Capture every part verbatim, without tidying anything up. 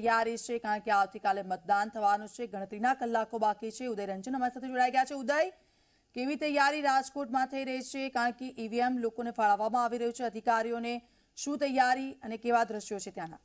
તૈયારી છે કારણ કે આવતીકાલે મતદાન થવાનું છે, ગણતરીના કલાકો બાકી છે। ઉદય રંજન અમારી સાથે જોડાઈ ગયા છે। ઉદય, કેવી તૈયારી રાજકોટમાં થઈ રહી છે કારણ કે ઈવીએમ લોકોને ફાળવવામાં આવી રહ્યું છે, અધિકારીઓને શું તૈયારી અને કેવા દ્રશ્યો છે ત્યાંના?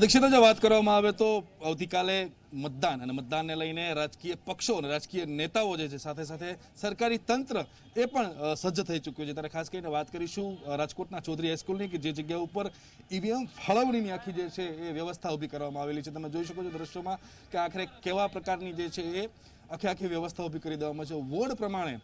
दीक्षिता जो बात करवामां आवे तो आवतीकाले मतदान अने मतदान ने लईने राजकीय पक्षों राजकीय नेताओं जे छे साथे साथे सरकारी तंत्र ए पण सज्ज थई चूक्युं छे। त्यारे खास करीने वात करीशुं राजकोटना चौधरी हाईस्कूलनी के जे जग्या उपर ईवीएम फाळवणीनी आखी जे छे ए व्यवस्था ऊभी करवामां आवेली छे। तमे जोई शको छो दृश्योमां के आखरे केवा प्रकारनी जे छे ए आखी आखी व्यवस्था ऊभी करी देवामां आवी छे। वोर्ड प्रमाणे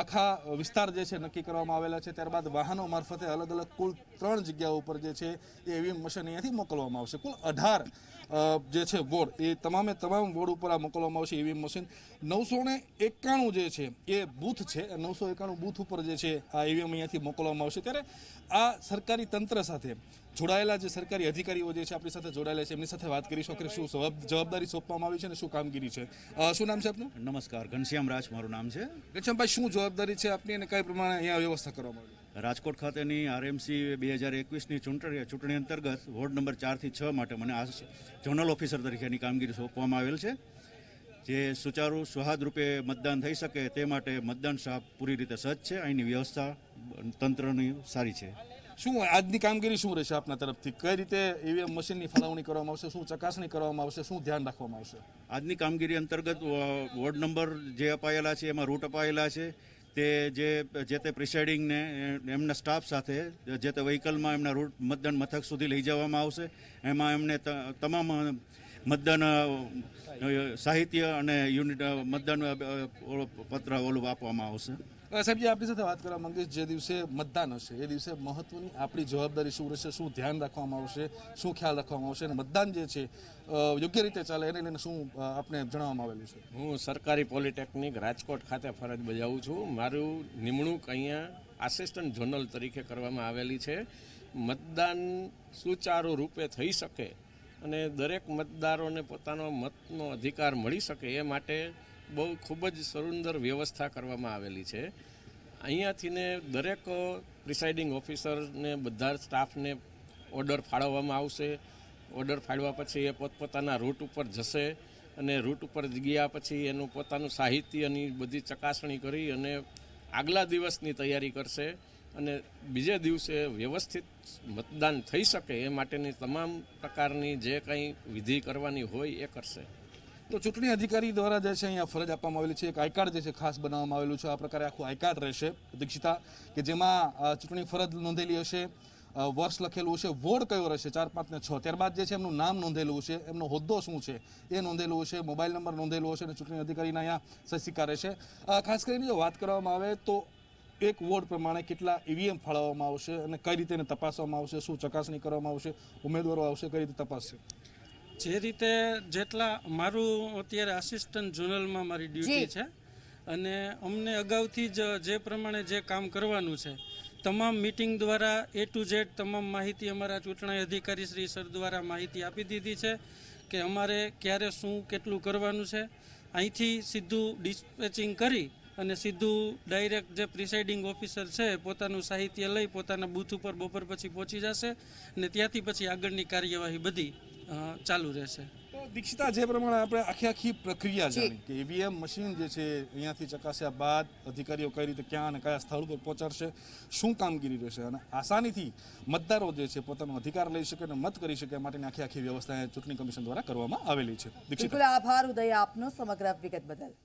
आखा विस्तार जे छे नक्की करवामां आवेला छे। त्यारबाद वाहनों मार्फते अलग अलग कुल त्रण जग्याओ पर जे छे ए ईवीएम मशीन અહીંયાથી મોકલવામાં આવશે। कुल अठार जे छे वोर्ड ए तमामे तमाम वोर्ड पर आ मोकलवामां आवशे ईवीएम मशीन। नौ सौ एकाणु जे छे ए बूथ छे, नौ सौ एकाणु बूथ पर जे छे आ ईवीएम અહીંયાથી મોકલવામાં આવશે। त्यारे आ सरकारी तंत्र साथे जोड़ायेला जे सरकारी अधिकारीओ जे छे आपणी साथे जोड़ायेला छे एमनी साथे वात करीशुं के शुं जवाबदारी सोंपवामां आवी छे अने शुं कामगीरी छे। शुं नाम छे आपनुं? नमस्कार, घनश्याम राज मारुं नाम छे। घनश्याम भाई, शुं जवाबदारी छे आपनी अने कई प्रमाणे अहींया व्यवस्था करवामां आवी? राजकोट खातेनी आरएमसी दो हज़ार इक्कीस नी चूंटणी चूंटणी अंतर्गत वोर्ड नंबर चार थी छ माटे मने आ जोनल ऑफिसर तरीकेनी कामगीरी सोंपवामां आवेल छे। जे सुचारू सुहाद रूपे मतदान थई सके ते माटे मतदान स्टाफ पूरी रीते सज्ज छे। आनी व्यवस्था तंत्रनी सारी छे। शुं आजनी कामगीरी शुं रहेशे आपना तरफथी? कई रीते ईवीएम मशीननी फलावणी करवामां आवशे, शुं चकासणी करवामां आवशे, शुं ध्यान राखवामां आवशे? आजनी कामगीरी अंतर्गत वोर्ड नंबर जे अपायेला छे एमां रूट अपायेला छे ते जे जे ते प्रिसाइडिंग ने एमना स्टाफ साथे जे ते व्हीकल में एमना रूट मतदान मथक सुधी लई जवामां आवशे। एमां एमने तमाम मतदान साहित्य अने यूनिट मतदान पत्र ओलू आपवामां आवशे। साहेब जी, आपणी साथे वात करवा मांगीश जे दिवसे मतदान हशे ए दिवसे महत्वनी आपणी जवाबदारी शुं रहेशे, शुं ध्यान राखवामां आवशे, शुं ख्याल राखवामां आवशे अने मतदान जे छे योग्य रीते चाले एने लईने शुं आपणे जणाववामां आवेलुं छे? हूँ सरकारी पॉलिटेक्निक राजकोट खाते फरज बजावुं छुं। मारुं निमणूक अहींया आसिस्टंट जोनल तरीके करवामां आवेली छे। मतदान सुचारू रूपे थई सके अने दरेक मतदारोने पोतानो मतनो अधिकार मळी सके ए माटे बहु खूब ज सुंदर व्यवस्था करवामां आवेली छे। अहींयाथी ने दरेक प्रिसाइडिंग ऑफिसर ने बधा स्टाफ ने ऑर्डर फाळववामां आवशे। ऑर्डर फाळव्या पछी ए पोतपोताना रूट पर जशे अने रूट पर गया पछी एनुं पोतानुं साहित्यनी बधी चकासणी करी अने आगला दिवसनी तैयारी करशे अने बीजे दिवसे व्यवस्थित मतदान थई सके ए माटेनी तमाम प्रकारनी जे कंई विधि करवानी होय ए करशे। तो चूंटणी अधिकारी द्वारा जे छे अहींया फरज आपवामां आवेली छे। एक आई कार्ड जे छे खास बनाववामां आवेलुं छे। आ प्रकारे आखुं आई कार्ड रहेशे दीक्षिता के जेमां चूंटणी फरज नोंधेली हशे, वर्ष लखेलुं हशे, वोर्ड कयो रहेशे चार पांच ने छ, त्यारबाद जे छे एमनुं नाम नोंधेलुं हशे, एमनो होद्दो शुं छे ए नोंधेलुं हशे, मोबाइल नंबर नोंधेलो हशे अने चूंटणी अधिकारीना अहींया सही सिक्का रहेशे। खास करीने जो वात करवामां आवे तो एक वोर्ड प्रमाणे केटला ईवीएम फाळववामां आवशे अने कई रीते एने तपासवामां आवशे, शुं चकासणी करवामां आवशे, उमेदवारो आवशे कई रीते तपासशे? जे रीते जेटला मारू अत्यारे आसिस्टंट जोनल में मारी ड्यूटी है अने अमने अगाउथी ज जे प्रमाणे जे काम करवानुं छे तमाम मीटिंग द्वारा ए टू जेड तमाम माहिती अमरा चूंटणी अधिकारी श्री सर द्वारा माहिती आपी दीधी छे के अमारे क्यारे शुं केटलुं करवानुं छे। अहींथी सीधुं डिस्पेचिंग करी अने सीधू डायरेक्ट जे प्रिसाइडिंग ऑफिसर छे पोतानुं साहित्य लई पोताना बूथ पर बपोर पछी पहोंची जशे अने त्यांथी पछी आगळनी कार्यवाही बधी चालू रहेशे। तो दीक्षिता, जे प्रमाणे आपणे आखी आखी प्रक्रिया जाणी के ईवीएम मशीन जे छे अहींयाथी चकास्या बाद अधिकारीओ कई रीते क्यां अने कया स्थळ पर पहोंचाडशे, शुं कामगीरी रहेशे अने आसानीथी मतदारो जे छे पोतानो अधिकार लई शके अने मत करी शके माटेनी आखी आखी व्यवस्था चूंटणी कमिशन द्वारा करवामां आवेली छे। दीक्षिता, आभार उदय आपनो समग्र विगत बदल।